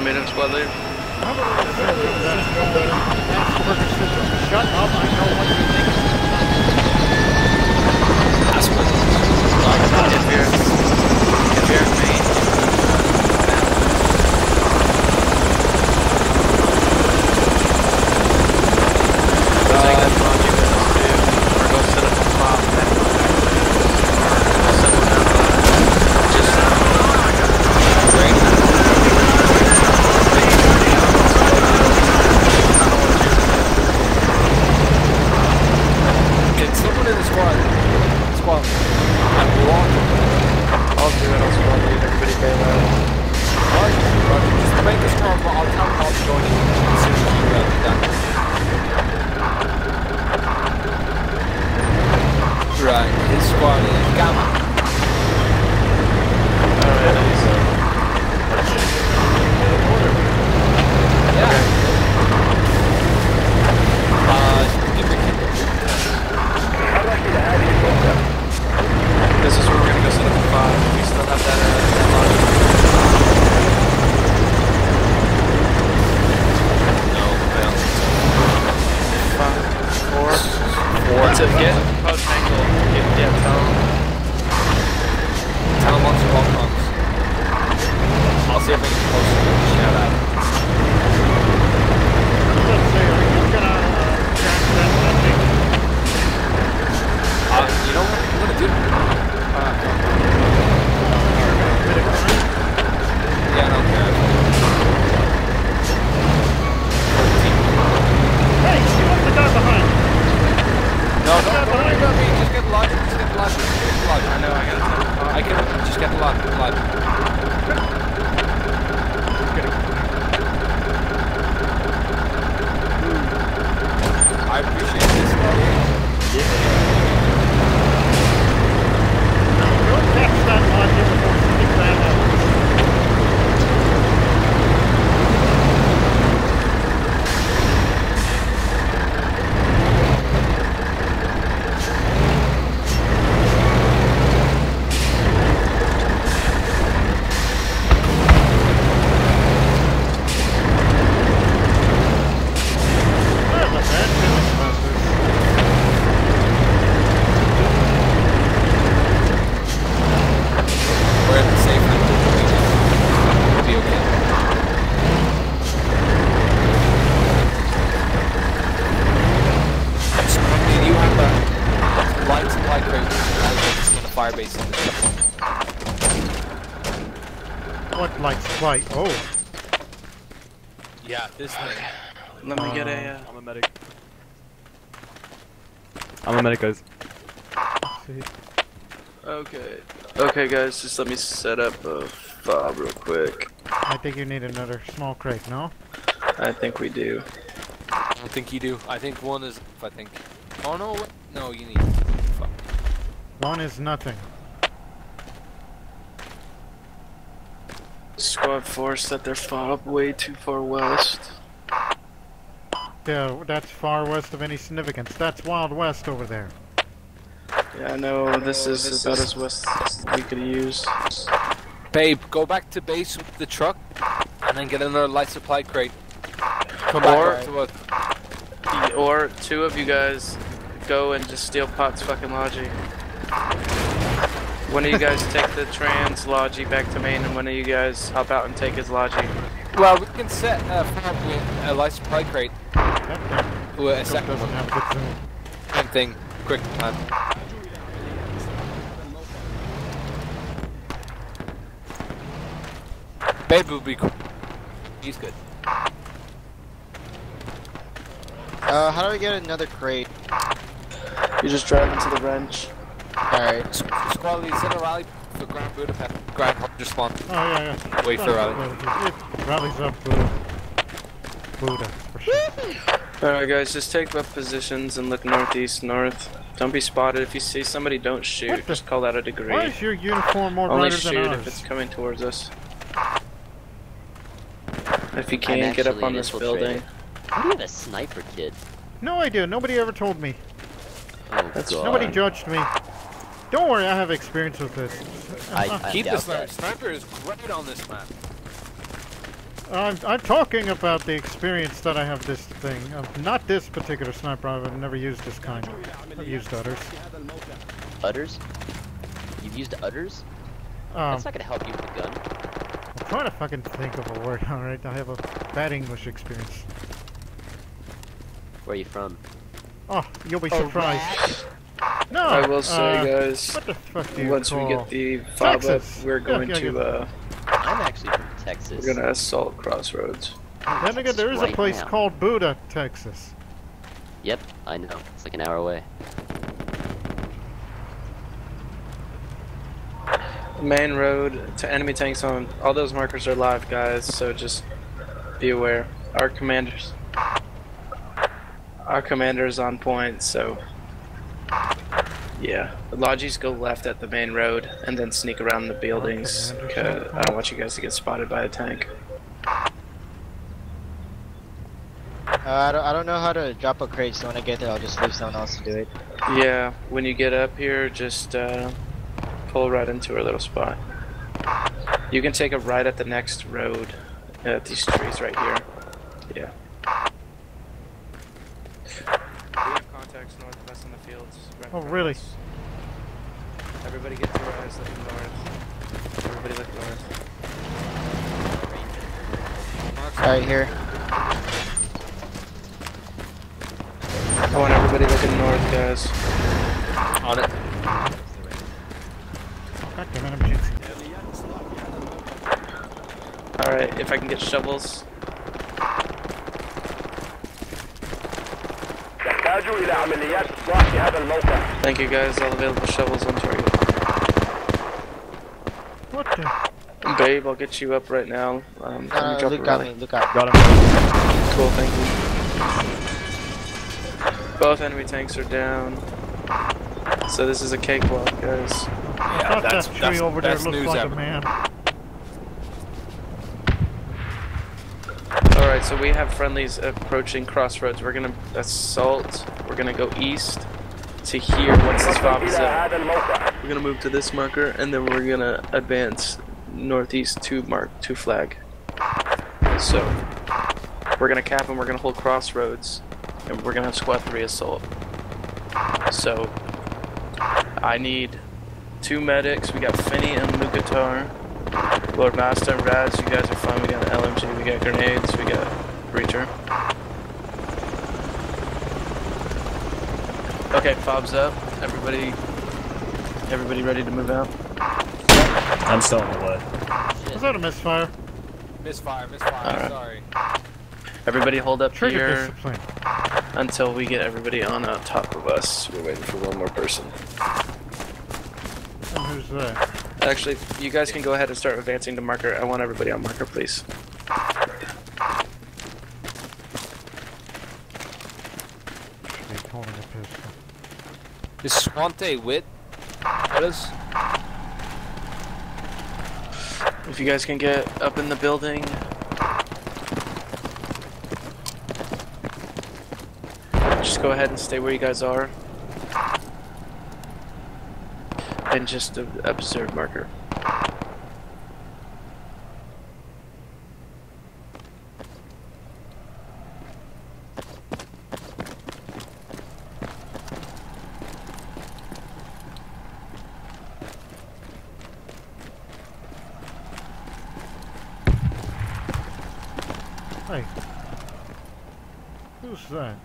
minutes, Weather. Shut up, I know what you think. That's what it's like. Get here. Right, oh. Yeah, this thing. Let me get a... I'm a medic. I'm a medic, guys. Okay. Okay, guys, just let me set up a fob real quick. I think you need another small crate, no? I think we do. I think you do. I think one is... I think... Oh, no. No, you need... Fuck. One is nothing. Squad 4 set their fob way too far west. Yeah, that's far west of any significance. That's Wild West over there. Yeah, I know. This is about as west as we could use. Babe, go back to base with the truck, and then get another light supply crate. Come back to us. Or two of you guys go and just steal Pot's fucking lodgy. One of you guys take the trans lodgy back to Maine, and one of you guys hop out and take his lodgy. Well, we can set a light supply crate. Yep. Ooh, a second one. Same thing. Quick time. Babe will be cool. He's good. How do I get another crate? You just drive into the wrench. Alright, squad lead, send a rally for Grand Budapest. Grand Budapest, just spawn. Oh, yeah, yeah. Wait for rally. Rally's up for Buda, for sure. Alright, guys, just take up positions and look northeast, north. Don't be spotted. If you see somebody, don't shoot. Just call that a degree. Why is your uniform more brighter than ours? Only shoot if it's coming towards us. If you can't get up on this building. How do you have a sniper, kid? No idea. Nobody ever told me. Oh, that's nobody judged me. Don't worry, I have experience with this. I keep the sniper. Sniper is great on this map. I'm talking about the experience that I have this thing. Not this particular sniper, I've never used this kind. I've used udders. Udders? You've used udders? That's not gonna help you with the gun. I'm trying to fucking think of a word, alright? I have a bad English experience. Where are you from? Oh, you'll be surprised. No! I will say, guys, what the fuck do you once we get the fob up, we're going to, I'm actually from Texas. We're gonna assault Crossroads. Then again, there is a place called Buda, Texas. Yep, I know. It's like an hour away. The main road to enemy tanks on. All those markers are live, guys, so just be aware. Our commander's on point, so... Yeah, the lodges go left at the main road and then sneak around the buildings. Cause I don't want you guys to get spotted by a tank. I don't know how to drop a crate, so when I get there, I'll just leave someone else to do it. Yeah, when you get up here, just pull right into our little spot. You can take a right at the next road, at these trees right here. Yeah. Northwest on the fields. Oh, really? Everybody get to our eyes looking north. Everybody look north. Alright, here. I want everybody looking north, guys. On it. Alright, if I can get shovels. Thank you guys, all available shovels on target. What the? Babe, I'll get you up right now. Look out. Got him. Cool, thank you. Both enemy tanks are down. So this is a cakewalk, guys. Yeah, that tree over there looks like a man. Alright, so we have friendlies approaching Crossroads. We're gonna assault, we're gonna go east to here once this fob is up. We're gonna move to this marker and then we're gonna advance northeast to mark 2 flag. So we're gonna cap and we're gonna hold Crossroads and we're gonna have squad 3 assault. So I need 2 medics, we got Finney and Lukatar. Lord Master and Raz, you guys are fine. We got an LMG, we got grenades, we got Breacher. Okay, fob's up. Everybody ready to move out? I'm still in the way. Was that a misfire? Misfire, right. Sorry. Everybody hold up here until we get everybody on top of us. We're waiting for one more person. And who's that? Actually, you guys can go ahead and start advancing to marker. I want everybody on marker, please. Is Swante wit? What is? If you guys can get up in the building. Just go ahead and stay where you guys are. And just an observe marker. Hey, who's that?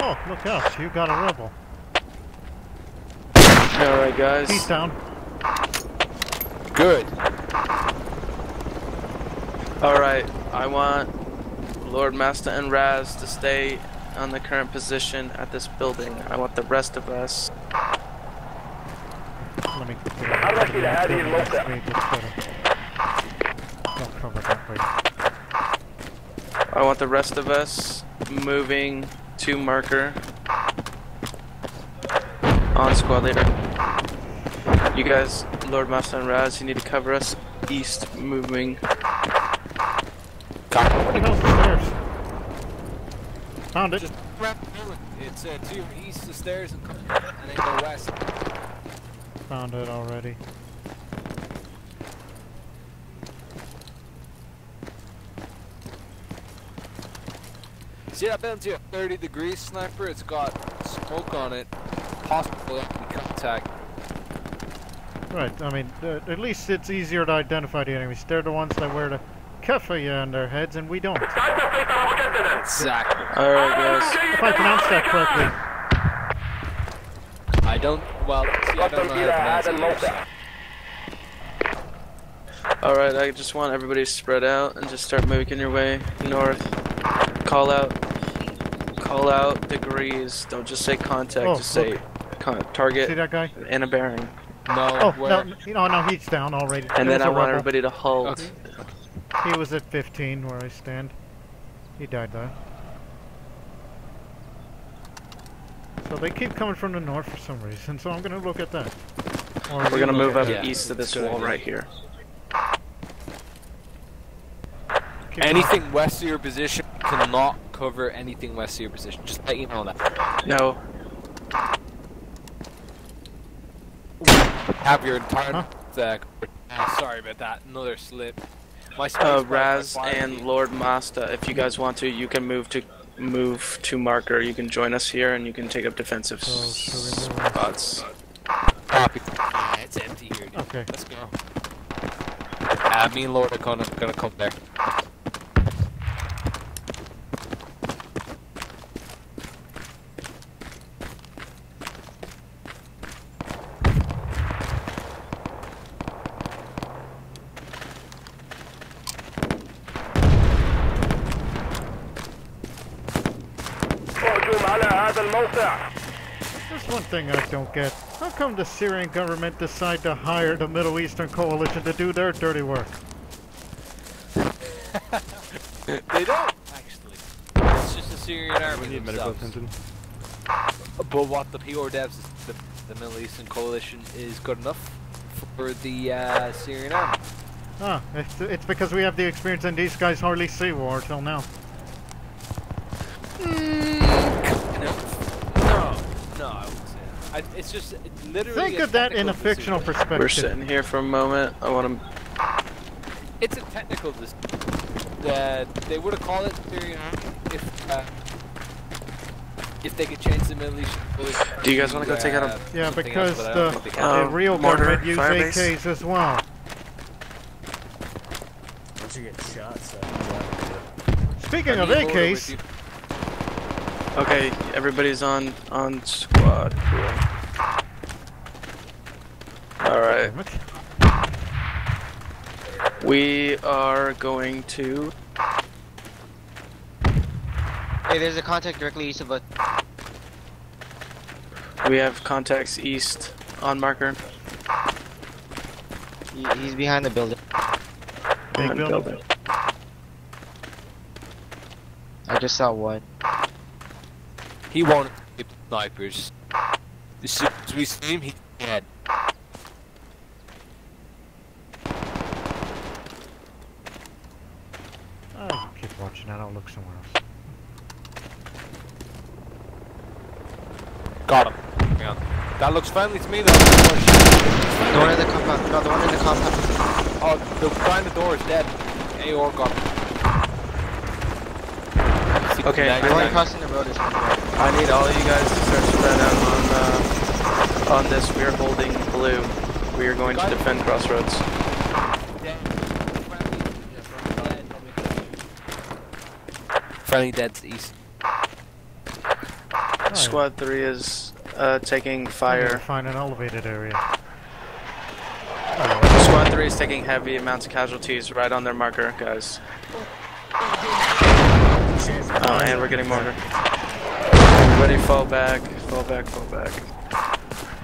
Oh, look out! You got a rebel. Alright guys. He's down. Good. Alright, I want Lord Master and Raz to stay on the current position at this building. I want the rest of us. Let me I want the rest of us moving to marker on squad leader. You guys, Lord Master and Raz, you need to cover us east, moving. What the hell's the stairs? Found it. Just it's to your east the stairs and then go west. Found it already. See that fancy 30 degree sniper? It's got smoke on it, possible contact. Right, I mean, at least it's easier to identify the enemies. They're the ones that wear the keffiyeh on their heads, and we don't. Exactly. Alright, guys. If I pronounce that correctly. I don't, well, see, I don't know how to pronounce it. Alright, I just want everybody to spread out and just start making your way north. Call out degrees. Don't just say contact, just say target. See that guy? And a bearing. No, no, he's down already. And then I want everybody to halt. Okay. He was at 15 where I stand. He died though. So they keep coming from the north for some reason, so I'm gonna look at that. Or we're gonna move up east of this wall right here. Anything west of your position cannot cover anything west of your position. Just let you know that. No. Have your entire sorry about that. Another slip. My Raz and Lord Masta, if you guys want to, you can move to marker. You can join us here and you can take up defensive spots. Copy. Yeah, it's empty here, dude. Okay. Let's go. Me and Lord are gonna come back. There's one thing I don't get. How come the Syrian government decided to hire the Middle Eastern Coalition to do their dirty work? They don't, actually. It's just the Syrian army. We need medical attention. But what the POR devs, the Middle Eastern Coalition, is good enough for the Syrian army. Ah, it's because we have the experience and these guys hardly see war till now. It's just literally. Think of that in a fictional perspective. We're sitting here for a moment. I want to. It's a technical decision. They would have called it Syrian if they could change the Middle East. Do you guys want to go take out a? Yeah, because the real government use AKs as well. Once you get shot, so. Speaking of AKs. Okay, everybody's on squad. Cool. Alright. We are going to... Hey, there's a contact directly east of us. We have contacts east on marker. He's behind the building. Behind the building. I just saw one. He won't get the snipers. As soon as we see him, he's dead. Oh, keep watching that, I'll look somewhere else. Got him. Yeah. That looks friendly to me though. The one in the compound. No, the one in the compound. Oh, the guy in the door is dead. AOR got him. Okay, I need all of you guys to start spread out on this. We are holding blue. We are going to defend Crossroads. Friendly dead's east. Squad 3 is taking fire. Find an elevated area. Squad 3 is taking heavy amounts of casualties right on their marker, guys. Oh, and we're getting mortar. Everybody fall back, fall back, fall back.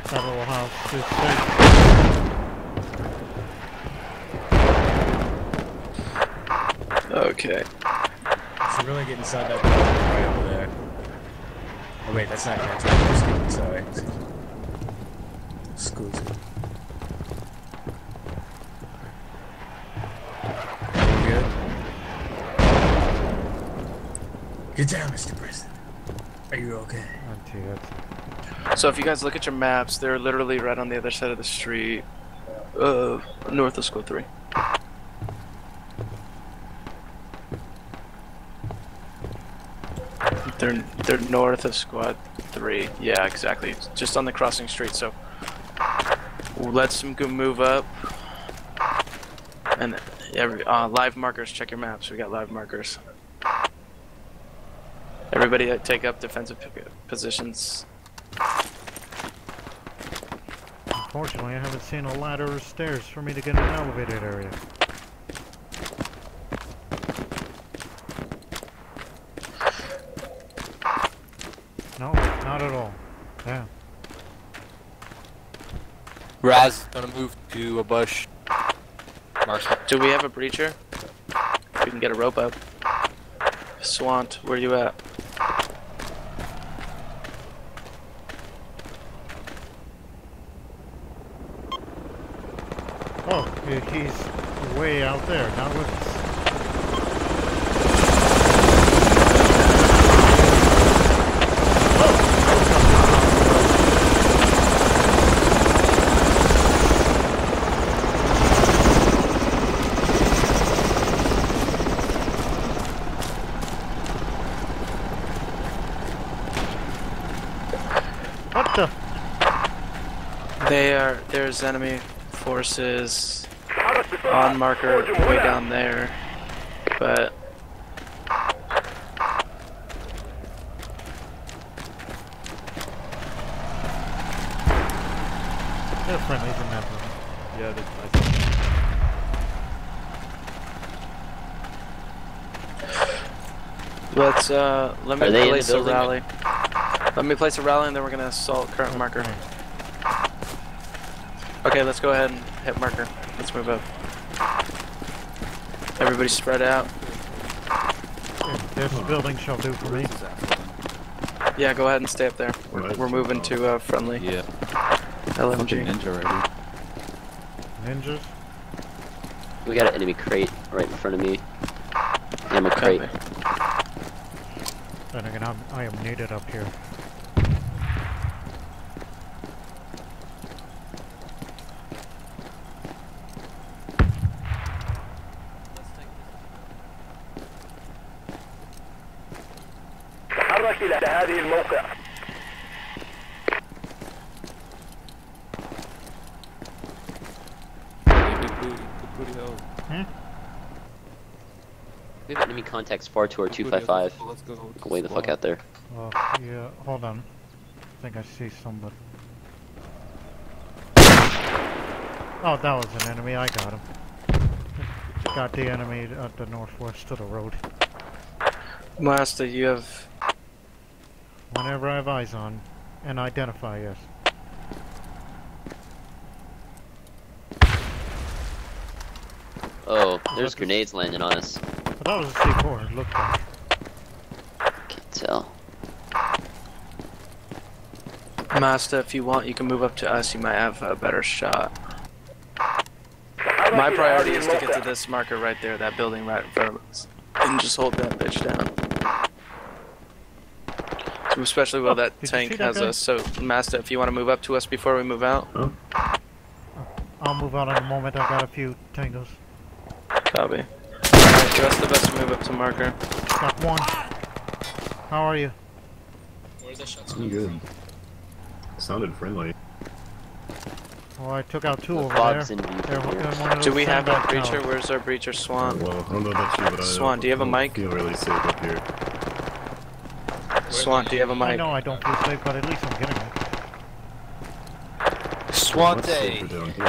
That little house is okay. So really get inside that building right over there. Oh wait, that's not contact, sorry. Excuse me. Get down, Mr. President. Are you okay? I'm too good. So if you guys look at your maps, they're literally right on the other side of the street, north of Squad 3. They're north of squad 3. Yeah, exactly. It's just on the crossing street, so let's move up. And every live markers, check your maps. We got live markers. Everybody take up defensive positions. Unfortunately, I haven't seen a ladder or stairs for me to get in an elevated area. No, not at all. Yeah. Raz is gonna move to a bush. Do we have a breacher? We can get a rope up. Swant, where you at? Oh, he's way out there, not with us. There's enemy forces on marker way down there, but they're friendly from that one. Yeah, that's nice. Let's let me place a rally, and then we're gonna assault current marker. Okay, let's go ahead and hit marker. Let's move up. Everybody spread out. There's a building shall do for me. Yeah, go ahead and stay up there. We're moving to friendly. Yeah. LMG. Ninja right here. Ninjas? We got an enemy crate right in front of me. Ammo crate. And again, I am needed up here. We have enemy contacts far to our 255. Go way the fuck out there. Oh, yeah, hold on. I think I see somebody. Oh, that was an enemy. I got him. Got the enemy at the northwest of the road. Master, you have. Whenever I have eyes on and identify, yes. Oh, there's grenades landing on us. That was a C4, it looked like. Can't tell. Master, if you want, you can move up to us. You might have a better shot. My priority is to get to this marker right there, that building right in front of us. And just hold that bitch down. Especially while that tank has us. So, Master, if you want to move up to us before we move out. I'll move out in a moment. I've got a few tangles. Copy. That's the best move up to marker. Got one. How are you? Where's that shot? I'm good. It sounded friendly. Well, I took out two the over there. Do we have a breacher? Now. Where's our breacher, Swan? Well, I don't know about you, but Swan, do you have a mic? I feel really safe up here. Swan, do you have a mic? I know I don't feel safe, but at least I'm getting it. Swan,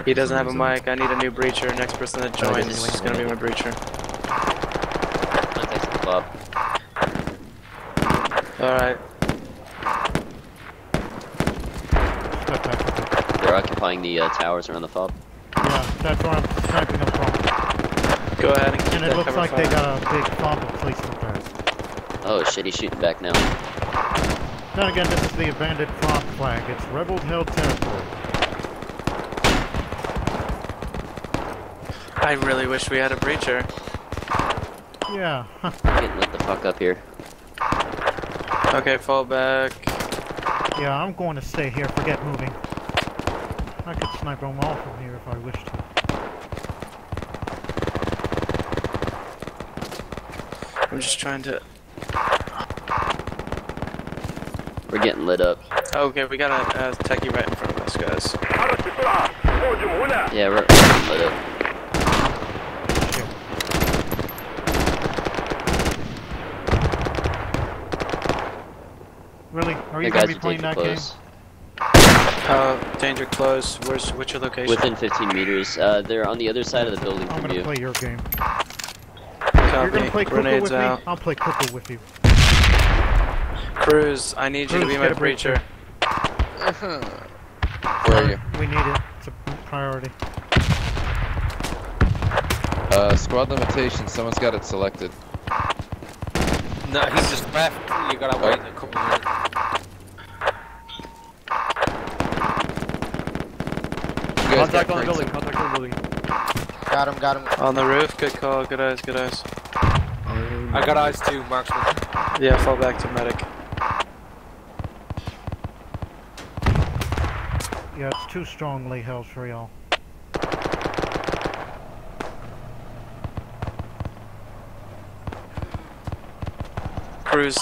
he doesn't have a mic. I need a new breacher. Next person that joins is going to be my breacher. Alright. They're occupying the towers around the fob. Yeah, that's where I'm sniping them from. Go ahead and keep it looks like they got a big fob of police repairs. Oh shit, he's shooting back now. Then again, this is the abandoned fob flag. It's Rebel Hill territory. I really wish we had a breacher. Yeah. Getting lit the fuck up here. Okay, fall back. Yeah, I'm going to stay here. Forget moving. I could snipe them all from here if I wished to. I'm just trying to. We're getting lit up. Oh, okay, we got a techie right in front of us, guys. Yeah, we're getting lit up. Really? Are you going to be playing that close. Game? Danger close. Where's, what's your location? Within 15 meters. They're on the other side of the building from you. I'm gonna play your game. Copy. You're gonna play Cuckoo with me? I'll play Cuckoo with you. Cruz, I need you to be my preacher. Where are you? We need it. It's a priority. Squad limitation. Someone's got it selected. No, he's just left. You gotta wait a couple minutes. Contact on the building, contact on the building. Got him, got him. On the roof, good call, good eyes, good eyes. I got eyes too, marksman. Yeah, fall back to medic. Yeah, it's too strongly held for y'all. Cruz.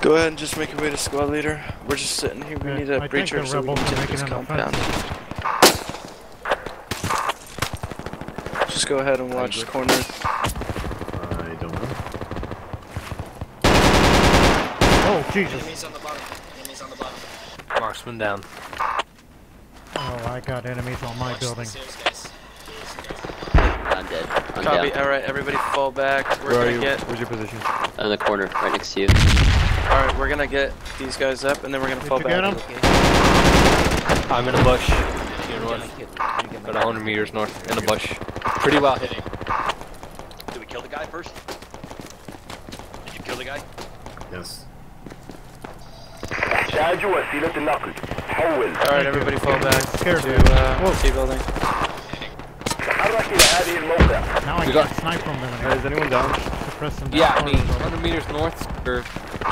Go ahead and just make your way to squad leader. We're just sitting here. We need a breacher so we can take this compound. Just go ahead and watch the corner. I don't know. Oh, Jesus. Enemies on the bottom. Enemies on the bottom. Marksman down. Oh, I got enemies on my building. I'm dead. I'm Copy. Down. Alright, everybody fall back. We're gonna get. Where's your position? On the corner, right next to you. Alright, we're gonna get these guys up and then we're gonna fall back. I'm in a bush. About 100 meters north in a bush. Pretty well hitting. Did we kill the guy first? Did you kill the guy? Yes. Alright, everybody fall back to C building. Now I got snipe from them. Is anyone down? Yeah, I mean, 100 meters north or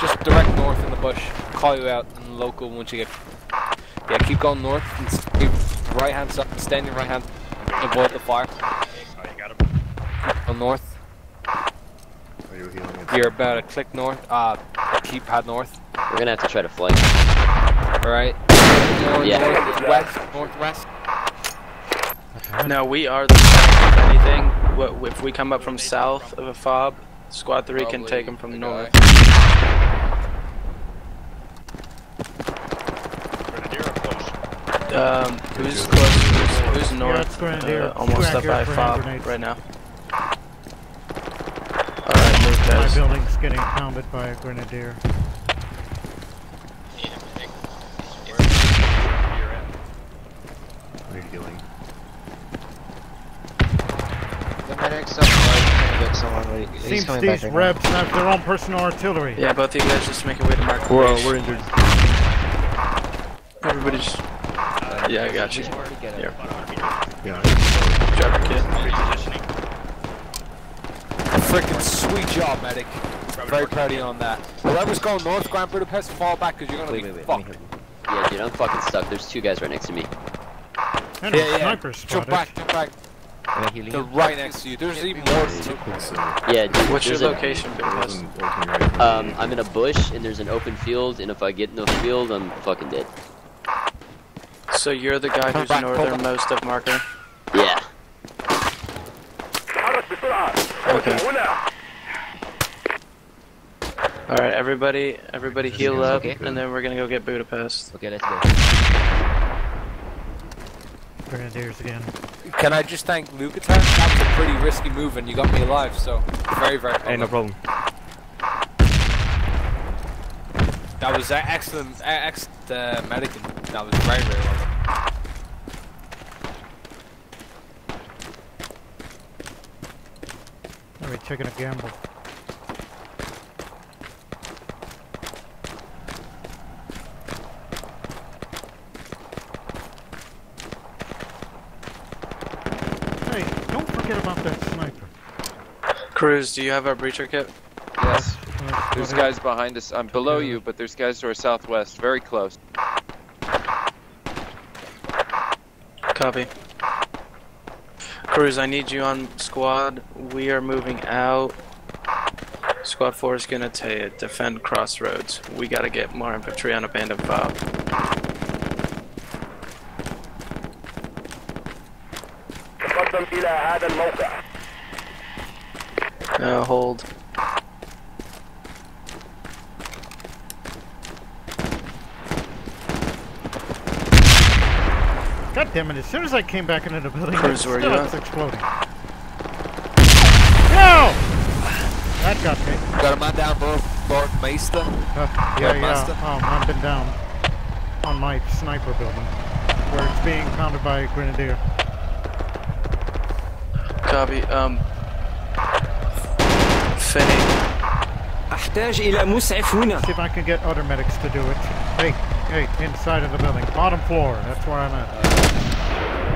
just direct north in the bush. Call you out in the local once you get. Yeah, keep going north and keep right hand up, stand your right hand, and avoid the fire. Oh, you got him. Go north. Are you healing it? You're about a click north. Keep pad north. We're gonna have to try to flank. All right. Yeah. Northwest, northwest. No, we are the south of anything. What, if we come up from south of a fob, squad 3 can take them from north. Who's close? Who's north? Almost up by a fob right now. Alright, move guys. My building's getting pounded by a grenadier. We're healing. Seems these rebs have their own personal artillery. Yeah, both of you guys just make your way to mark. Whoa, we're injured. Everybody just... yeah, I got you. Here. Yeah. Drop your kit. Frickin' sweet job, medic. Very proud of you on that. Whoever's going north, Grand Budapest, fall back because you're gonna be fucked. Yeah, dude, I'm fucking stuck. There's two guys right next to me. And yeah, yeah. Jump back, jump back. They're right next to you. There's even more. Yeah, dude. What's your location? I'm in a bush and there's an open field, and if I get in the field, I'm fucking dead. So you're the guy who's northernmost of marker? Yeah. Okay. All right, everybody, heal up, and then we're gonna go get Budapest. Okay, let's go. Grenadiers again. Can I just thank Lukatar? That was a pretty risky move and you got me alive, so very, very cool. Ain't no problem. That was excellent, excellent medicine. That was very, very well. Let me take a gamble. Cruz, do you have our breacher kit? Yes. There's guys behind us. I'm below you, but there's guys to our southwest. Very close. Copy. Cruz, I need you on squad. We are moving out. Squad 4 is gonna defend Crossroads. We gotta get more infantry on Abandoned Fob. Now hold. God damn it, as soon as I came back into the building, it's exploding. No! That got me. Got a man down, Lord Maester. I've been down on my sniper building, where it's being pounded by a grenadier. Copy, see if I can get other medics to do it. Hey, inside of the building. Bottom floor, that's where I'm at.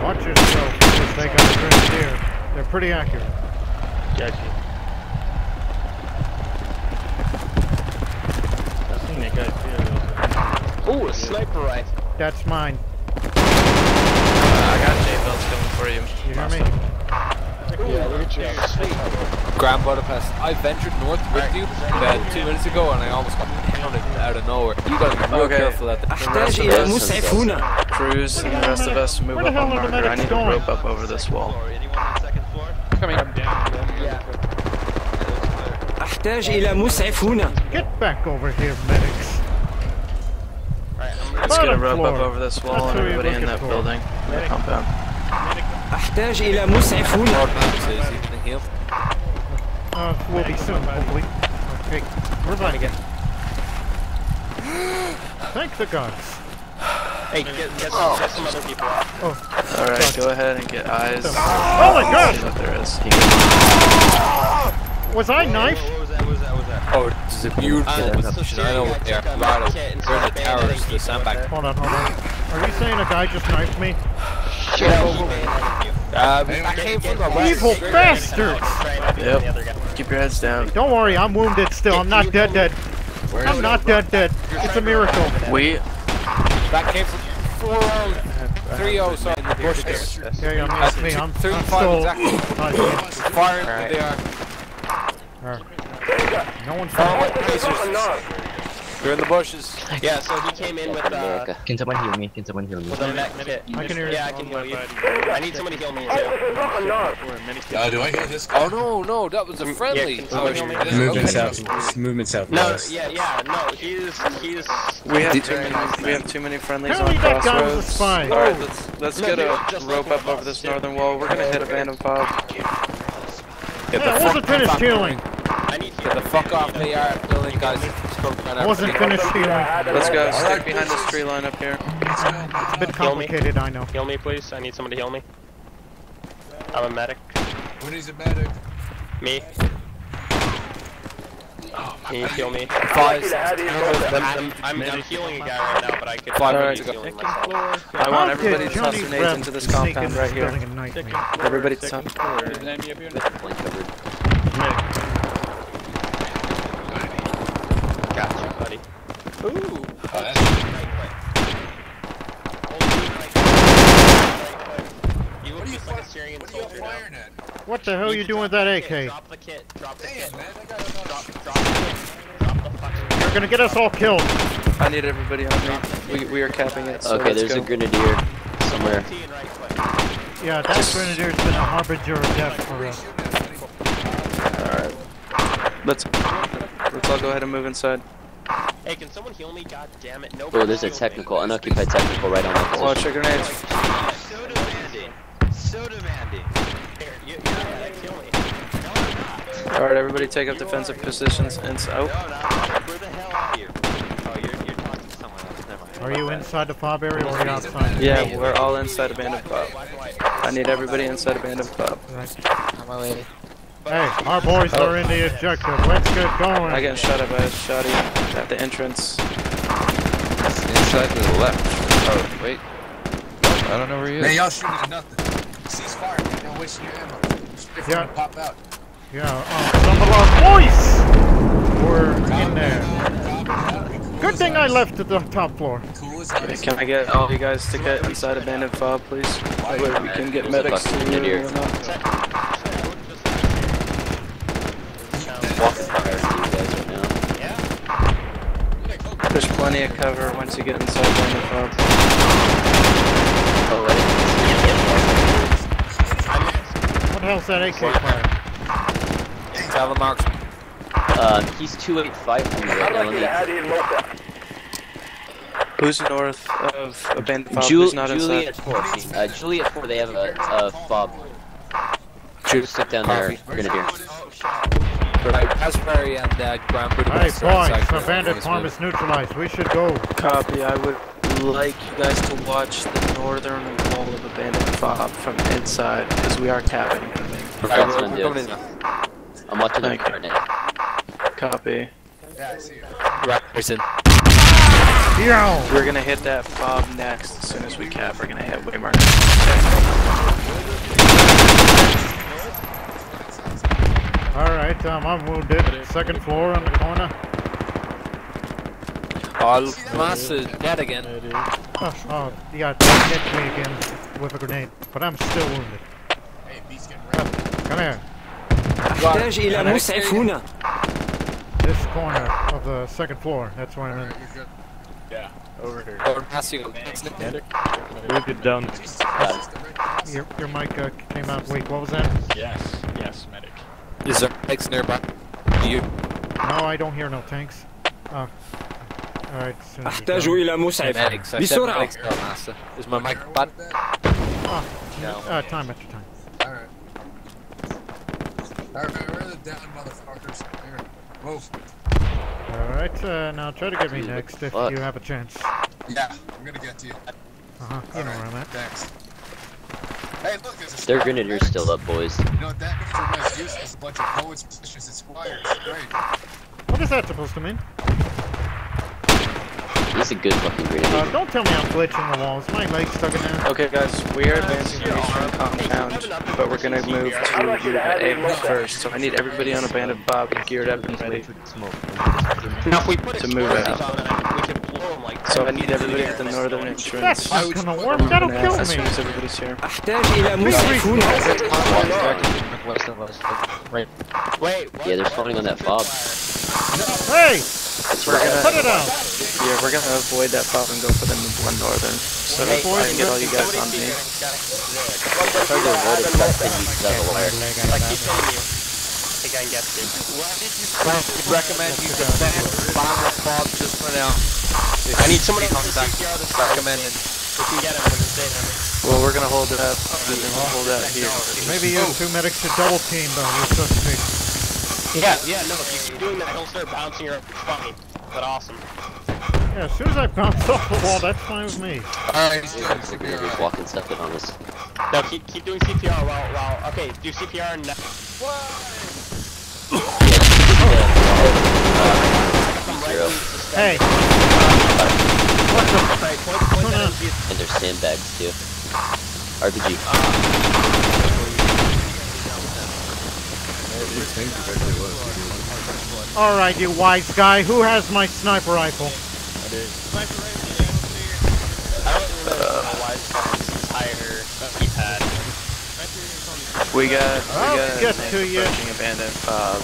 Watch yourself, because they got grenadier. They're pretty accurate. Gotcha. I think they got here. Ooh, a sniper rifle. That's mine. I got J-Belts coming for you. You hear me? Ooh, yeah, look at you. Grand Budapest. I ventured north with you about 2 minutes ago and I almost got pounded out of nowhere. You gotta be real careful at the Cruz and the rest of us move up on marker. I need to rope up over this wall. Coming. Get back over here, medics. I'm just gonna rope up over this wall and everybody in that building. Compound. We'll be soon, hopefully. Okay, we're fine again. Thank the gods. Hey, get some other people out. Oh. Alright, go ahead and get eyes. Oh my god! See what there is. Was I knifed? What was that? Oh, it's a beautiful position. I know, we're in the towers, the sandbag. Hold on. Are you saying a guy just knifed me? Evil bastards! Yep. Keep your heads down. Don't worry, I'm wounded still. I'm not dead. I'm not dead. It's a miracle. That came from 4-0, 3-0, so in the bush there. Yeah, that's me, I'm 35 exactly. Firing where they are. No one fired. They're in the bushes. Yeah, so he came in with can someone heal me? I can hear you. Yeah, I can heal you. I need somebody to heal me too. Do I hear this guy? Oh no, that was a friendly. Movement south. No, no, he's. We have too many friendlies on Crossroads. Alright, let's get a rope up over this northern wall. We're gonna hit Abandoned Fob. I wasn't finished healing. Get the fuck off the AR building, guys. I wasn't finished healing. Let's go, stick behind this tree line up here. It's a bit complicated, I know. Heal me, please. I need someone to heal me. I'm a medic. Who needs a medic? Me. Can you heal me? I'm healing a guy right now, but I could healing myself. I want everybody to toss grenades into this compound right here. Everybody to toss. Ooh! That's right. You look just like a Syrian soldier now. What the hell are you doing with that AK? Drop the kit. Drop the kit. Drop the kit. Drop the fucking. You're gonna get us all killed. I need everybody on me. We are capping it. So okay, there's a grenadier somewhere. Yeah, that grenadier's been a harbinger of death for us. Alright. Let's all go ahead and move inside. Hey, can someone heal me? God damn it, nobody. Bro, there's a technical, unoccupied technical right on my wall. Launch your grenades. So demanding. Here, kill me. Alright, everybody take up defensive positions and so. Where the hell are you? Oh, you're talking to someone else. Never mind. Are you inside the fob area or are you outside? Yeah, we're all inside Abandoned Fob. I need everybody inside Abandoned Fob. Right. On my way. Hey, our boys are in the objective. Let's get going. I got shot at by a shotty at the entrance. That's inside to the left. Oh, wait. I don't know where he is. Man, y'all shooting at nothing. Cease fire. Don't waste your ammo. It's gonna pop out. Yeah, some of our boys were in there. Good thing I left at the top floor. Can I get all you guys to get inside Abandoned Fob, please? That way we can get medics to you or not. Walking fire. There's plenty of cover once you get inside Abandoned Fob. Oh, right. What the hell's that AK fire? Travel marks. He's 285 from the right. Who's north of Abandoned Fob? Who's not Juliet inside? 4. Juliet 4, they have a fob. Just sit down there. We're gonna do. Right, Raspberry and Grand Budapest. Alright, boys, the bandit farm is neutralized. We should go. Copy. I would like you guys to watch the northern wall of the Abandoned Fob from inside, because we are capping. Right, I'm watching the coordinate. Copy. Yeah, I see you. Right, we're gonna hit that fob next. As soon as we cap, we're gonna hit Waymark. Alright, I'm wounded. Second floor on the corner. Oh, Mas is dead again. Oh, yeah, hit me again with a grenade. But I'm still wounded. Hey, Beast, get ready. Come here. This corner of the second floor, that's where I'm in. Yeah, over here. Over past you. Wounded down. Your mic came out. Wait, what was that? Yes, yes, medic. Is there tanks nearby? Do you? No, I don't hear no tanks. Alright, soon as is my mic bad? Time after time. Alright. Alright, where are the down motherfuckers? Here, move. Alright, now try to get me next if you have a chance. Yeah, I'm gonna get to you. You know where I'm at. Thanks. Hey, look, their grenadiers still up, boys. You know what that means? We're useless, a bunch of poets, musicians, and squires. Great. What is that supposed to mean? He's a good fucking grenadier. Don't tell me I'm glitching the walls. My leg's stuck in there. Okay, guys, we are advancing the compound, but we're gonna move to Unit A first. So I need everybody on Abandoned Fob geared up and ready to move out. So I need everybody at the northern entrance. That's not gonna work, that'll kill me! Everybody's here. Yeah, they're floating on that fob. Hey! Put it out! Yeah, we're gonna avoid that fob and go for them in one northern. So I can get all you guys on me. I recommend you go bomb the fob just for now. I need somebody on the back. Recommended. Well, we're gonna hold it up. Hold out here. Maybe you two medics should double team, though. You're supposed to be. Yeah, no. If you're doing that, he'll start bouncing your funny, but awesome. Yeah, as soon as I bounce off the wall, that's fine with me. Alright, he's walking stuff in on us. No, keep doing CPR while. Okay, do CPR and. Hey! What the fuck? And there's sandbags too. RPG. Alright, you wise guy, who has my sniper rifle? I did. Sniper rifle, I don't remember my wise guy since higher keypad. We got get to you. Abandoned Fob.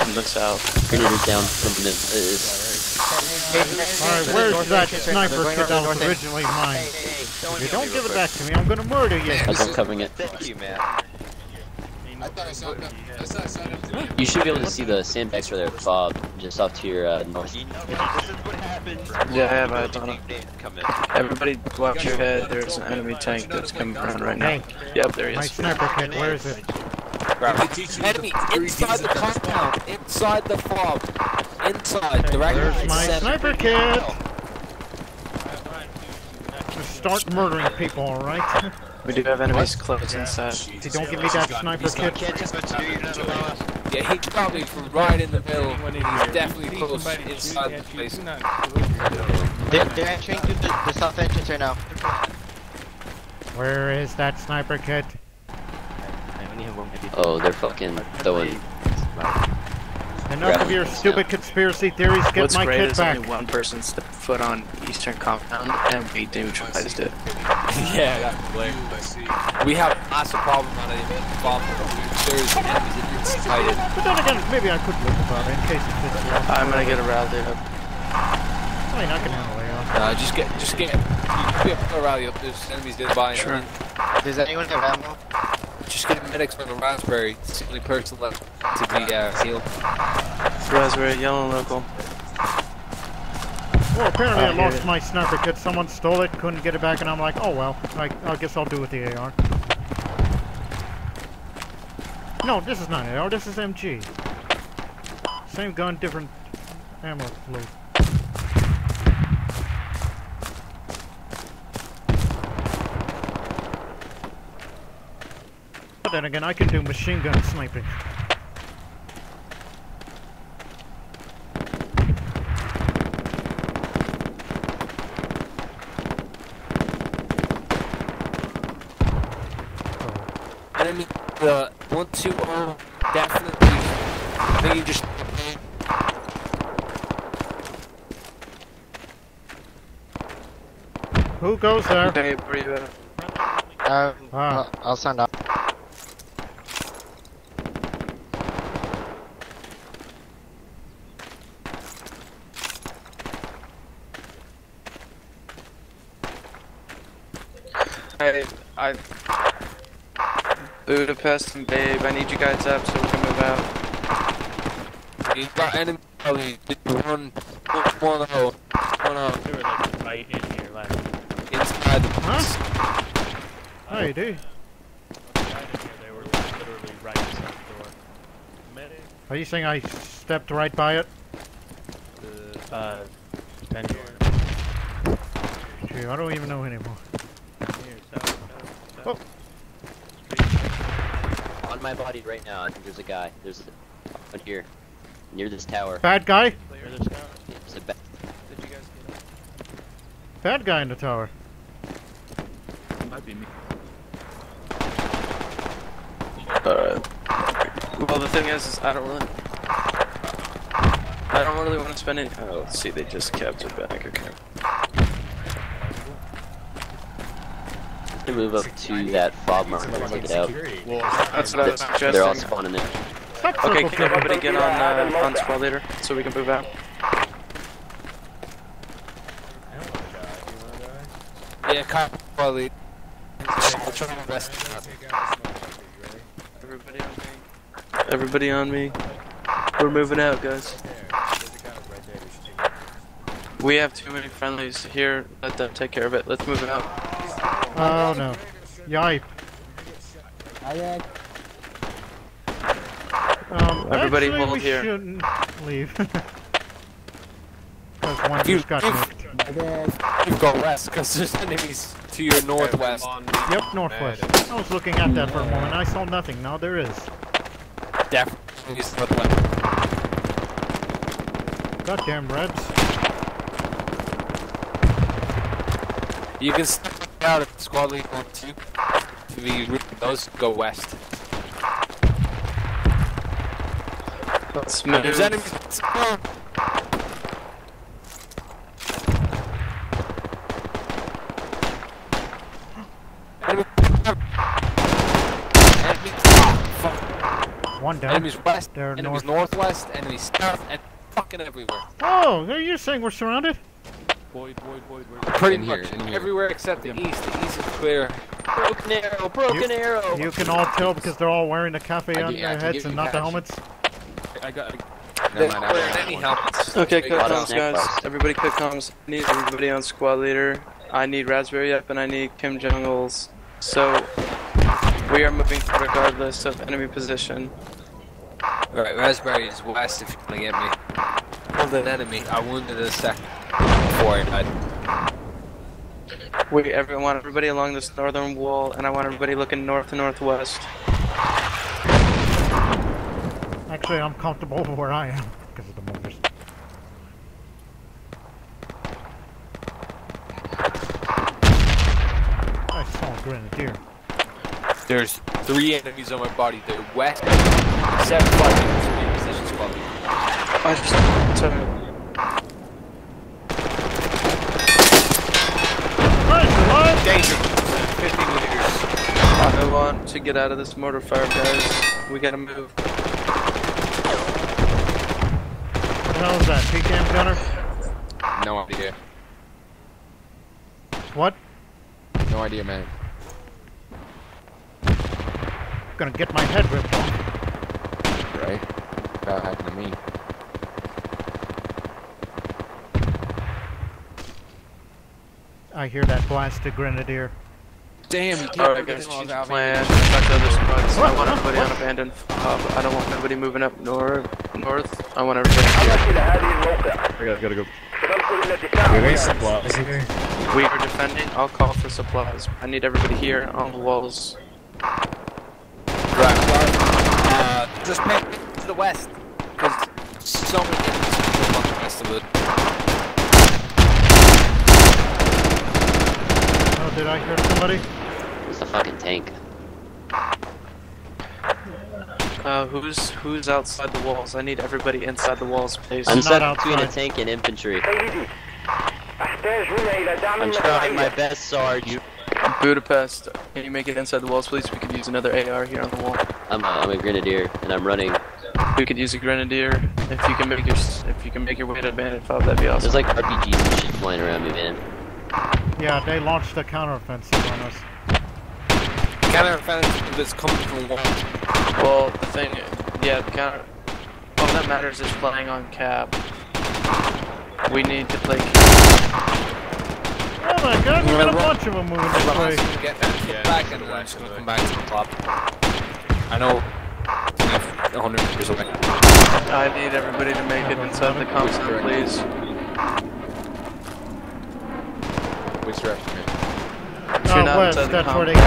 From the south. Grenadiers down from the Alright, where's that sniper that was originally mine? If you don't give it back to me, I'm gonna murder you! I'm covering it. Thank you, man. You should be able to see the sandbags for their fob just off to your north. Yeah, I have eyes on it. Everybody watch your head, there's an enemy tank that's coming around right now. Yep, there he is. My sniper kit, where is it? Enemy inside the compound, inside the fob, inside. There's my sniper kid. Just start murdering people, all right? We do have enemies close inside. If you don't give me that sniper kid, yeah, he's probably from right in the middle. He's definitely close inside the place. They're entering through the south entrance right now. Where is that sniper kid? Oh, they're fucking throwing. Enough of your stupid conspiracy theories. Get my kid back. Only one person stepped foot on Eastern Compound, and we neutralized it. Yeah, that's blame. We have lots of problems on it. There's enemies that you're excited. But then again, maybe I could look about it in case it fits. I'm gonna get around it. Probably not gonna have a way off. Just get. You can pull a rally up. There's enemies nearby. Sure. Does anyone have ammo? Just get medics from the raspberry. It's the only person left to be healed. It's raspberry, yellow local. Well, apparently I lost my sniper kit. Someone stole it, couldn't get it back, and I'm like, oh well, I guess I'll do it with the AR. No, this is not AR, this is MG. Same gun, different ammo load. But then again, I can do machine gun sniping. Enemy, 120, definitely. I think you just. Who goes there? I'll stand up. I Budapest and Babe, I need you guys up so we can move out. You've got enemy rally, one out. They were like right in here last night. Inside the place. Huh? Oh, you do? They were literally right inside the door. Medic. Are you saying I stepped right by it? Gee, I don't even know anymore. Oh. On my body right now, I think there's a guy. There's a one here, near this tower. Bad guy? There's a bad guy in the tower. Might be me. Well, the thing is I don't really want to spend any. Oh, let's see, they just captured back. Okay. To move up to that fob marker and take it out. Well, that's what I was suggesting. They're all spawning in. Okay, can everybody get on squad leader so we can move out? Yeah, cop squad lead. I'll try my best. Everybody on me. Everybody on me. We're moving out, guys. We have too many friendlies here. Let them take care of it. Let's move it out. Oh no. Yipe. Everybody hold here. Shouldn't leave. One you got west, because there's enemies to your northwest. Yep, northwest. I was looking at that for a moment. I saw nothing. Now there is. Definitely northwest. Goddamn Rebs. You can step out if squad lead 1-2. Those go west. There's enemies. One down. Enemies west, enemies northwest, enemies south, and fucking everywhere. Oh, you're saying we're surrounded? Void. Pretty much everywhere except the east. The east is clear. Broken arrow. You can all tell because they're all wearing the cafe on their heads and not the helmets. I got any helmets. Okay, quick comms, guys. Everybody, quick comms. I need everybody on squad leader. I need Raspberry up and I need Kim Jungles. So we are moving regardless of enemy position. All right, Raspberry is west. If you can get me, hold an enemy. I wounded a second. Everybody along this northern wall, and I want everybody looking north to northwest. Actually, I'm comfortable where I am because of the movers. I saw a grenadier. There's 3 enemies on my body. They're west, 7 positions above me. I just danger. 50 meters. I want to get out of this mortar fire, guys. We gotta move. What the hell is that? PKM gunner? No idea. What? No idea, man. I'm gonna get my head ripped off. Right? That happened to me. I hear that blasted grenadier. Damn, you can't get this plan. I want everybody on abandoned fob. I don't want nobody moving up north. I want everybody I gotta go. We need supplies. We are defending. I'll call for supplies. I need everybody here on the walls. Right. Just make it to the west. Because so many people want the rest of it. Oh, did I hear somebody? It's a fucking tank. Who's outside the walls? I need everybody inside the walls, please. I'm stuck between a tank and infantry. I'm trying my best, Sarge. Budapest, can you make it inside the walls, please? We could use another AR here on the wall. I'm a grenadier, and I'm running. We could use a grenadier. If you can make your way to abandoned fob, that'd be awesome. There's like RPGs and shit flying around me, man. Yeah, they launched a counteroffensive on us. Counteroffensive that's coming from walls. Well, the thing, yeah, the counter. All that matters is playing on cap. We need to play cap. Oh my god, we got a bunch of them moving this way. I'm just gonna come back to the top. I know. 100 years away. I need everybody to make it inside the comms, please. Which direction? West, that's where they go.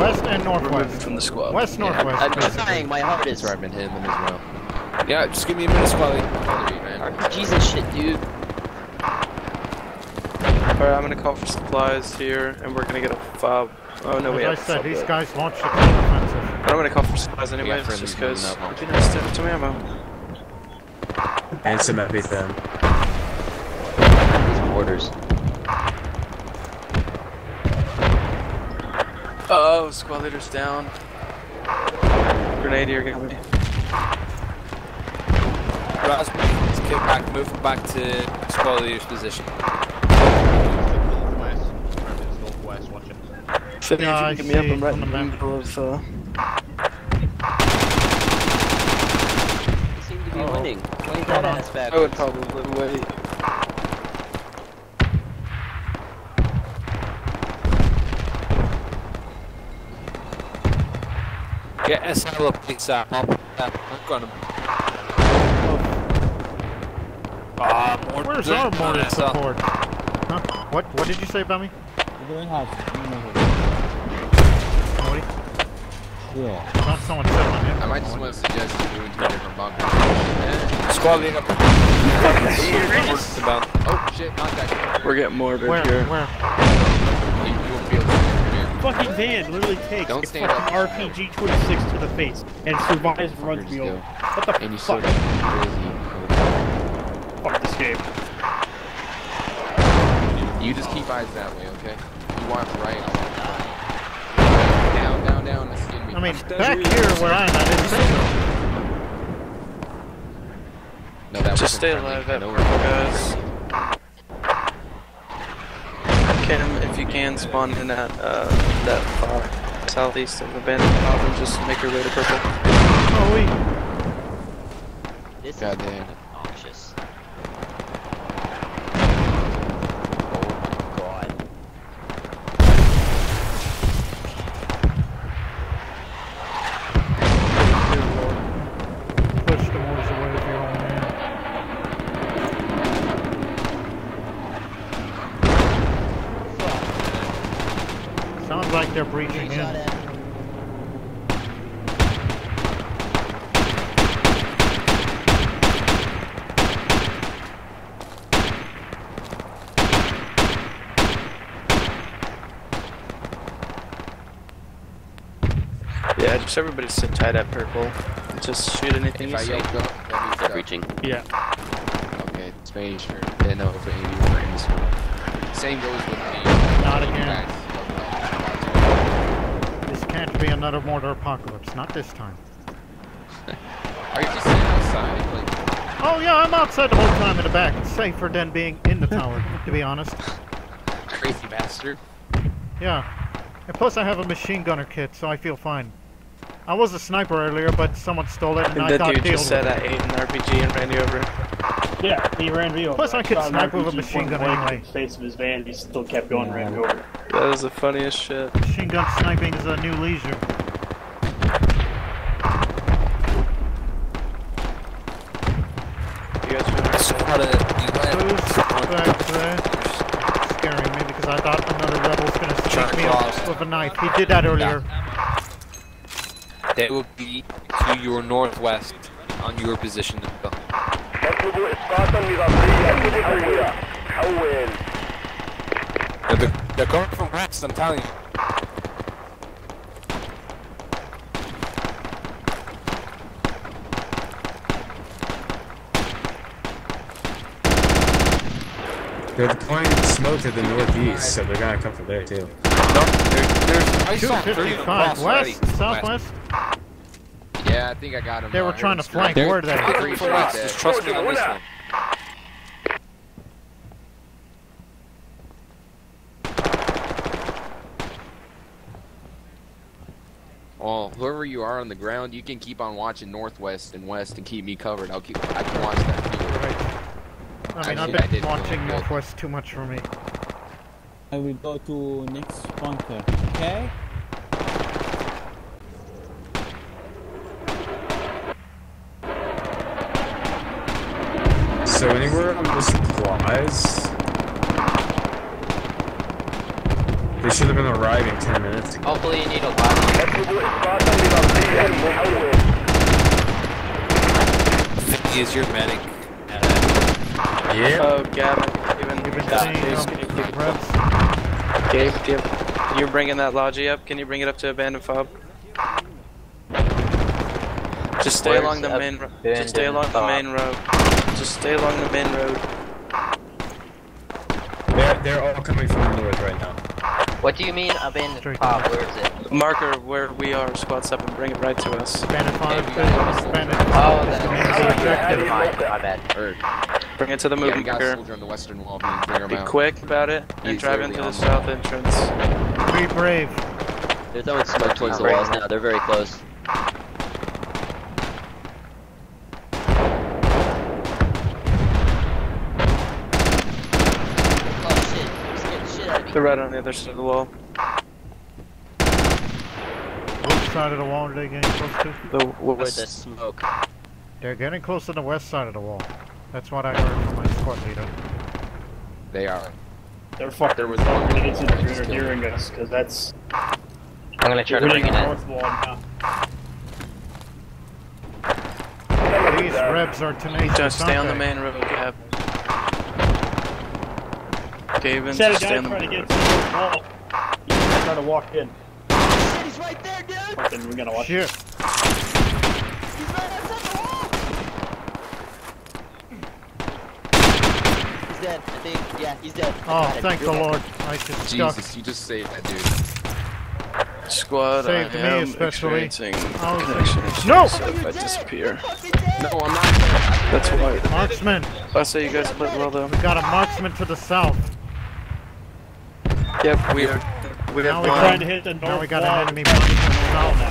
West and northwest. From the squad. West, northwest. I'm dying, my heart is rubbing him as well. Yeah, just give me a minute, Squally. RPGs and shit, dude. Alright, I'm gonna call for supplies here, and we're gonna get a fob. Oh no, wait. As I said, these guys launched the offensive. I'm gonna call for supplies anyways, just because. It'd be nice to have some ammo. And some everything. These mortars. Oh, squad leader's down. Grenadier got me. Rasmus, let's get back, move back to squad leader's position. Northwest, watch it. So if you can get me up, I'm right in the middle of. They seem to be winning. Wait that ass back. I would probably wait. Get SL up, please, I'm gonna... Where's our mortar support? Huh? What did you say about me? We're doing hot. Nobody? Yeah. Not someone said on him. I might just want to suggest you do a different bunker. Squabbling up. Oh shit, not that good. We're getting morbid here. Where? Fucking van literally takes a fucking RPG 26 to the face and survives and runs me over. What the fuck? Sort of fuck this game. You just keep eyes that way, okay? You want right. Down. It's gonna be back here where I'm at, I didn't say so. No, that just stay alive, that work, guys. If you can spawn in that far southeast of the abandoned fob and just make your way to purple. Oh wait. This God damn. Obnoxious. Oh my god. Push the mortars away if you're on there. Sounds like they're breaching in. Yeah, just everybody sit tight at purple. Just shoot anything. If you see. They're breaching. Yeah. Okay, it's making sure they know if anyone in this one. Same goes with me. Not again. Can't be another mortar apocalypse, not this time. Are you just sitting outside? Like, Oh yeah, I'm outside the whole time in the back. It's safer than being in the tower, to be honest. Crazy bastard. Yeah. And plus I have a machine gunner kit, so I feel fine. I was a sniper earlier, but someone stole it and I got killed. That dude just said I ate an RPG and ran you over. Yeah, he ran me over. Plus I could snipe with a machine gun anyway. In the face of his van, he still kept going and ran me over. That was the funniest shit. Machine gun sniping is a new leisure. Scaring me because I thought another rebel's gonna sneak me up with a knife. He did that earlier. That will be to your northwest on your position. They're coming from rats, I'm telling you. They're deploying smoke to the northeast, so they're gonna come from there too. No, there's 255 west, southwest. Yeah, I think I got him. They were trying to flank. Where did that? Just trust me on this one. Oh, whoever you are on the ground, you can keep on watching northwest and west and keep me covered. I can watch that. I mean, I've been watching northwest too much for me. I will go to next bunker, okay? So anywhere on the supplies, they should have been arriving 10 minutes ago. Hopefully you need a lot. 50 is your medic. Yeah. Oh, Gavin, even that, please, can you keep up? Gabe, you're bringing that logi up. Can you bring it up to Abandoned Fob? Just stay along the main road. Just stay along the main road. Just stay along the main road. They're all coming from the north right now. What do you mean Abandoned Fob? Where is it? Marker where we are, spots up and bring it right to us. Abandoned Fob. Oh, that's my bad. Bring it to the moving gear. Be quick about it and drive into the south entrance. Be brave. They're throwing smoke towards the walls now. They're very close. Oh shit! They're right on the other side of the wall. Which side of the wall are they getting close to? Where the smoke. They're getting close to the west side of the wall. That's what I heard from my squad leader. They are. They're fucked. There was one minute since you're nearing us, because that's. I'm gonna try to bring it in. These rebs are tenacious. Just stay on the main road, Gab. Gavin, just stay on the main road. He's trying to walk in. Shit, he's right there, dude! Fucking, we gotta watch. Shit. He's right outside the wall! He's dead, I think. Yeah, he's dead. Oh, thank the Lord. I just stuck. Jesus, you just saved that dude. Squad, saved me especially. Oh, no! If I disappear. No, I'm not. That's why. Marksman. I say you guys split well though. We got a marksman to the south. Yep, we are. We're trying to hit the north. Now we got an enemy from the south.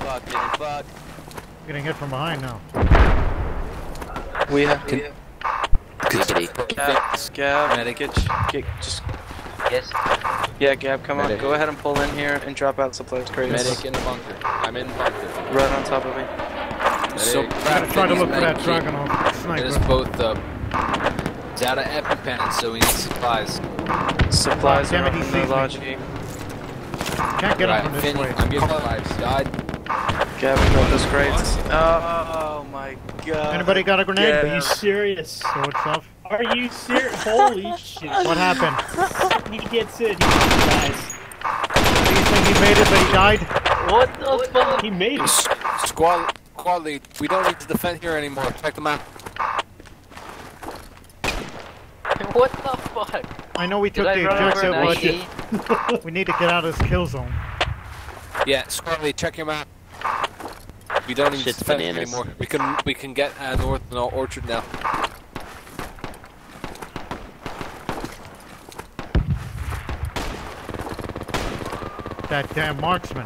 Fuck, man, fuck. Getting hit from behind now. We have to. Gab, just yes. Yeah, Gab, come on. Go ahead and pull in here and drop out supplies crates. Medic in the bunker. I'm in the bunker. Right on top of me. Medic. So I'm trying to look for that dragon on sniper. It's both up. It's out of EpiPen, so we need supplies. Supplies are on the lodge. Can't get up from this way. I'm getting supplies. Gavin, drop those crates. Oh my god. Anybody got a grenade? Yeah. Are you serious? So what's up? Are you serious? Holy shit. What happened? He gets it. He dies. You think he made it, but he died? What the fuck? He made it. Squad lead, we don't need to defend here anymore. Check them out. What the fuck? I know we took the objective, but we need to get out of this kill zone. Yeah, squad lead, check him out. We don't need to spend anymore. We can get Northern Orchard now. That damn marksman.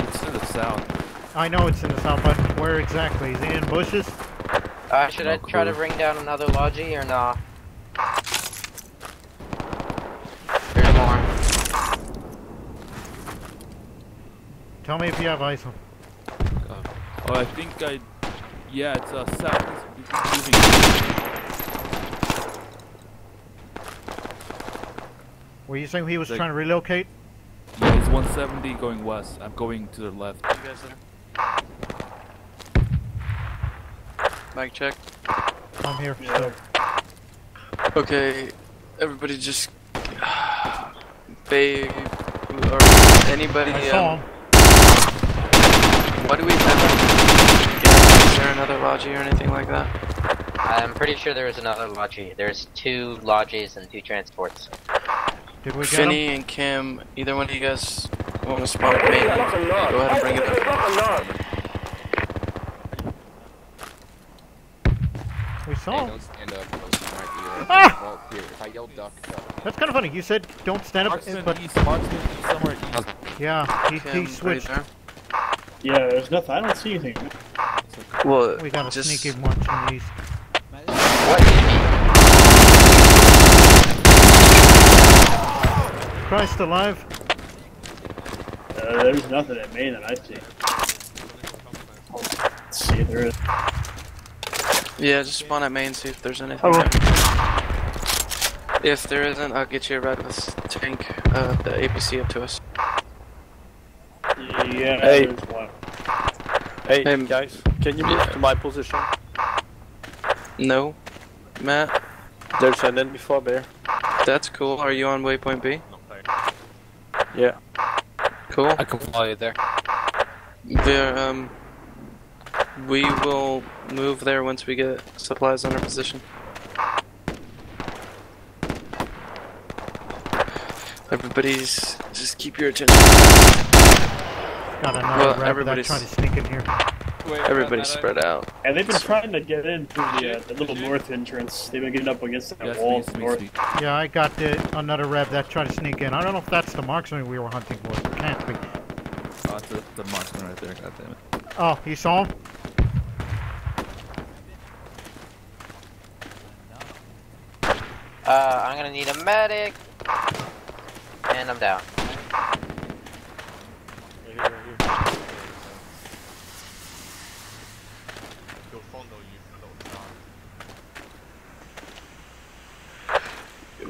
It's to the south. I know it's in the south, but where exactly? Is he in bushes? Should I try to ring down another lodgy or nah? There's more. Tell me if you have ISO. Oh, I think I... Yeah, it's south. Were you saying he was trying to relocate? Yeah, it's 170 going west. I'm going to the left. You guys there? Mic check. I'm here for sure. Okay, everybody just... They... Or anybody... I saw him. What do we have? Is there another lodgy or anything like that? I'm pretty sure there is another lodgy. There's two lodgies and two transports. Did we Finney and Kim, either one of you guys want to spawn with me? Go ahead and bring it up. We saw him. Ah! That's kind of funny. You said don't stand up, but... Yeah, he switched. Yeah, there's nothing. I don't see anything. Well, we got a sneaky one from the east. What? Christ alive! There's nothing at Maine that I see. Let's see if there is. Yeah, just spawn at Maine and see if there's anything. Oh. If there isn't, I'll get you a red with tank, the APC up to us. Yeah, hey. Hey, guys, can you move to my position? No. Matt? There's an enemy fob there. That's cool. Are you on waypoint B? Yeah. Cool. I can follow you there. We will move there once we get supplies on our position. Everybody's... Just keep your attention. Well, everybody's trying to sneak in here. Everybody's spread out. And they've been trying to get in through the little north entrance. They've been getting up against that wall north. Yeah, I got another rep that tried to sneak in. I don't know if that's the marksman we were hunting for. It can't be. Oh, it's the marksman right there. God damn it. Oh, you saw him? I'm gonna need a medic. And I'm down.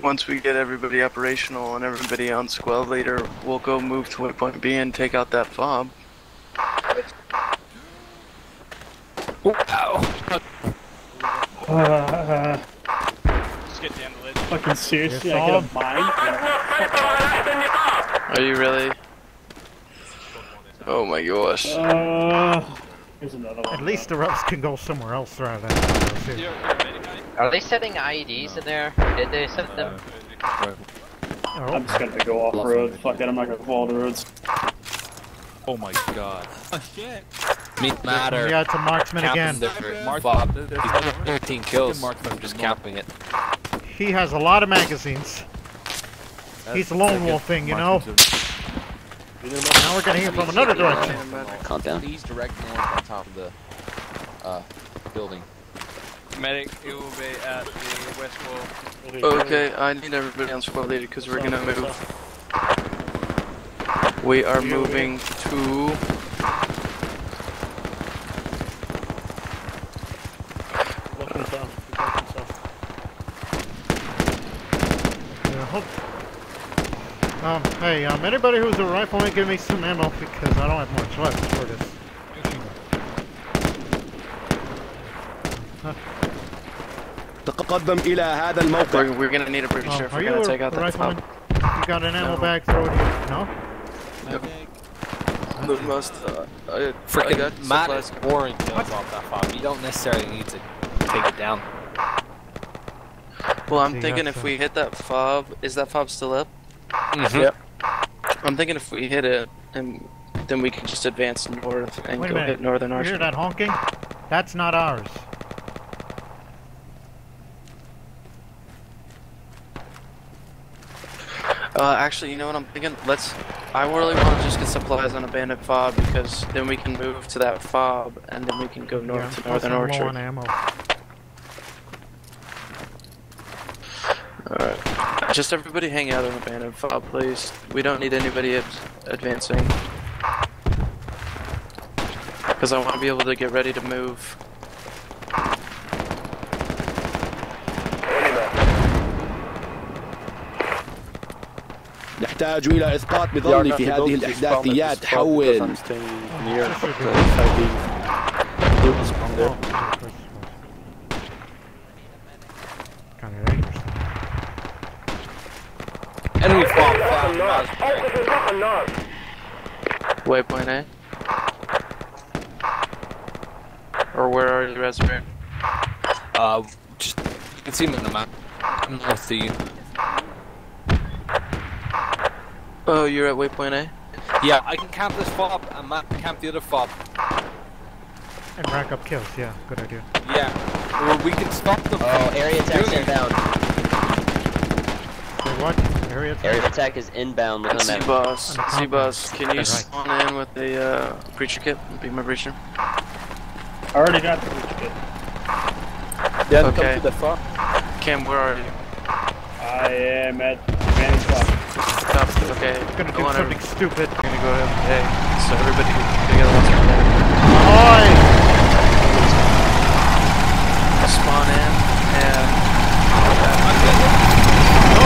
Once we get everybody operational and everybody on squad leader, we'll go move to waypoint B and take out that fob. Wow. Just get down the lid. Fucking seriously, I get a mine? Are you really? Oh my gosh. Here's another one. At least the reps can go somewhere else rather than... Are they setting IEDs in there? Did they set them? I'm just gonna go off road. Fuck that, I'm not gonna follow the roads. Oh my god. Oh shit. Meat matter. Yeah, it's a marksman again. Bob, he's got 13 kills. I'm just counting it. He has a lot of magazines. He's a lone wolf thing, you know? Now we're gonna hear from another direction. Calm down. Please direct north on top of the building. Medic, it will be at the west wall. Okay, I need everybody on squad leader because we're gonna move. We are moving to... Hey, anybody who's a rifleman, give me some ammo because I don't have much left for this. We're gonna need a British sheriff. Are you a rifleman? You got an ammo bag, throw it here. No? Yep. The most, I got supplies. Warren kills off that fob. You don't necessarily need to take it down. Well, I'm thinking if we hit that fob, is that fob still up? Mm-hmm. Yep. I'm thinking if we hit it and then we can just advance north and go hit Northern Orchard. You hear that honking? That's not ours. Actually, you know what I'm thinking? I really want to just get supplies on Abandoned Fob, because then we can move to that fob and then we can go north to Northern Orchard. Alright. Just everybody hang out on Abandoned Fob, please. We don't need anybody advancing, because I want to be able to get ready to move. نحتاج إلى إثبات بظني في هذه الأحداثيات. حول enemy bomb Waypoint A. Or where are you, Reservoir? Just, you can see him in the map. I'm north to you. Oh, you're at Waypoint A? Yeah, I can camp this fob and Matt can camp the other fob. And rack up kills, yeah, good idea. Yeah, well, we can stop them. Oh, area attack's inbound. Wait, what? Area attack? Area attack is inbound. C-Boss, C-Boss, can you spawn in with the breacher kit? Be my breacher. I already got the breacher kit. Yeah, okay. Come to the fob. Cam, where are you? I am at Vantage Fob. Okay, I'm gonna do something stupid. I'm gonna go ahead. Hey, so everybody together once again. Ahoy! Spawn in and. No,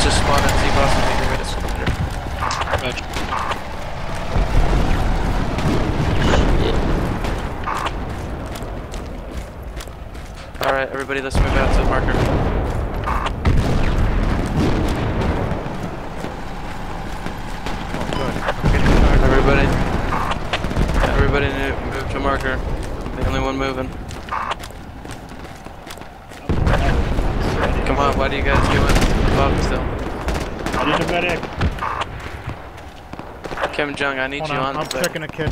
just spawn in Z-Boss and make your way to surrender. Gotcha. Alright, everybody, let's move out to the marker. Everybody move to marker. I'm the only one moving. Come on, why do you guys do it? Bob still. I need a medic. Kim Jung, I need you on. I'm checking a kid.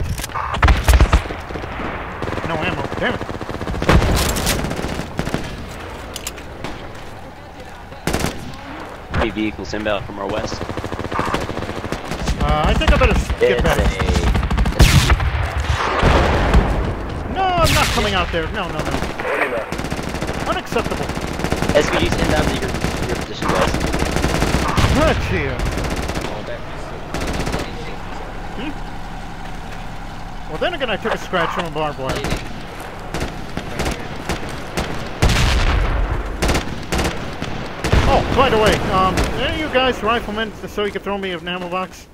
No ammo. Damn it. Heavy vehicles inbound from our west. I think I better skip back. I'm not coming out there. No, no, no. Unacceptable. SVG's inbound to your position, guys. Right here. Hmm? Well, then again, I took a scratch from a barbed wire. Oh, by the way, are you guys riflemen, so you can throw me an ammo box?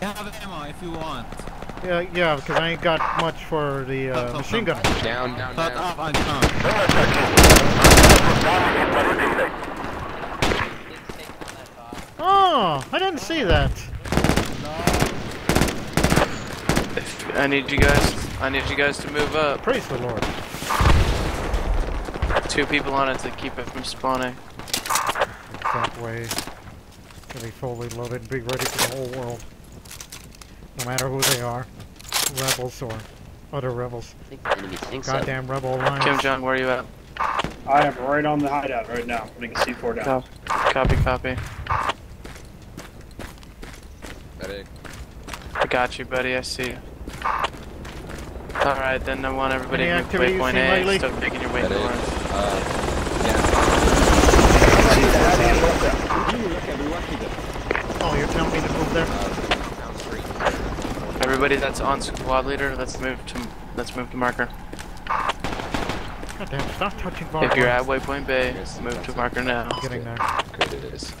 I have ammo if you want. Yeah, yeah, because I ain't got much for the machine gun. Down. Up, on down. Oh, I didn't see that. I need you guys to move up. Praise the Lord. Two people on it to keep it from spawning. That way, to be fully loaded and be ready for the whole world. No matter who they are, rebels or other rebels. Goddamn so. Rebel alliance. Kim Jong, where are you at? I am right on the hideout right now, putting a C4 down. Copy. I got you, buddy, I see you. Alright, then I want everybody to move to Waypoint A, start making your way north. Yeah. Oh, you're telling me to move there? Everybody that's on squad leader, let's move to marker. Goddamn, stop touching bar. If you're at Waypoint Bay, move to marker now. I'm getting there. Good it is.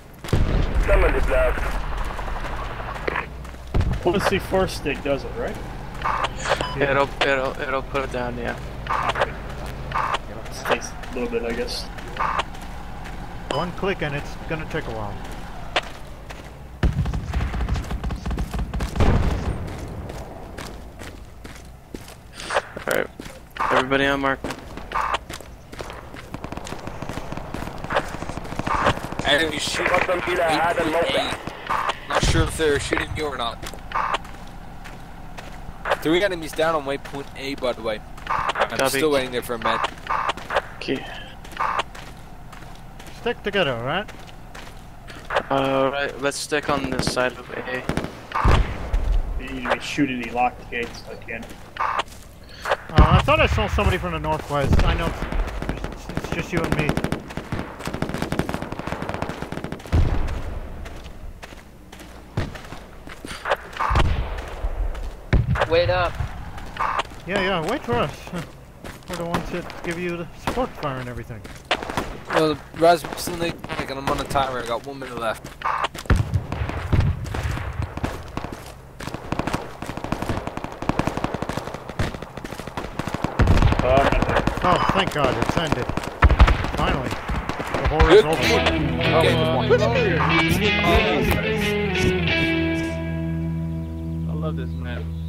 Someone did that. Well, the C4 stick does it, right? Yeah. It'll put it down, yeah. It stays a little bit, I guess. One click and it's gonna take a while. Alright, everybody on mark. Enemy shoot. Not sure sure if they're shooting you or not. 3 enemies down on waypoint A, by the way. I'm still waiting there for a med. Okay. Stick together, alright? Alright, let's stick on this side of A. You need to be shooting the locked gates if I can. I thought I saw somebody from the northwest. I know it's just you and me. Wait up. Yeah, wait for us. We're the ones that give you the support fire and everything. Well, Rasmussen, I'm on the timer. I got 1 minute left. Oh, thank God, it's ended. Finally. The horror is over. I love this map.